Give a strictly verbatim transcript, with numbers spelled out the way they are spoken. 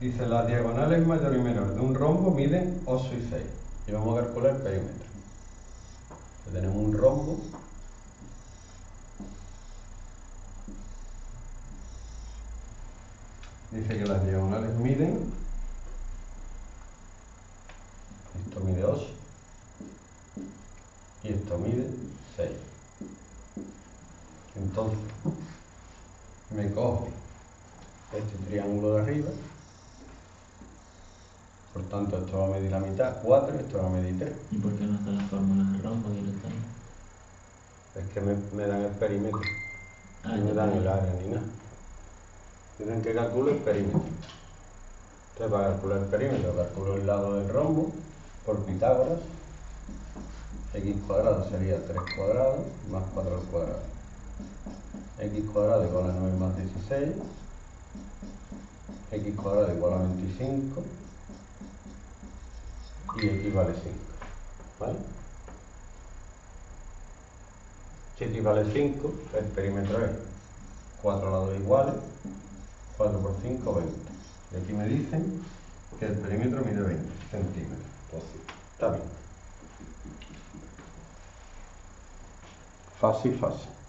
Dice, las diagonales mayor y menor de un rombo miden ocho y seis. Y vamos a calcular el perímetro. Entonces, tenemos un rombo . Dice que las diagonales miden, esto mide ocho y esto mide seis. Entonces me cojo este triángulo de arriba, por tanto esto va a medir la mitad, cuatro, y esto va a medir tres. ¿Y por qué no están las fórmulas del rombo directamente? Es que me, me dan el perímetro, ah, y me dan el área ni nada. Dicen que calculo el perímetro. Entonces, para calcular el perímetro, calculo el lado del rombo por Pitágoras. X cuadrado sería tres cuadrado más cuatro al cuadrado. X cuadrado igual a nueve más dieciséis. X cuadrado igual a veinticinco. Y X vale cinco. ¿Vale? Si X vale cinco, el perímetro es cuatro lados iguales. cuatro por cinco, veinte. Y aquí me dicen que el perímetro mide veinte centímetros. Entonces, está bien. Fácil, fácil.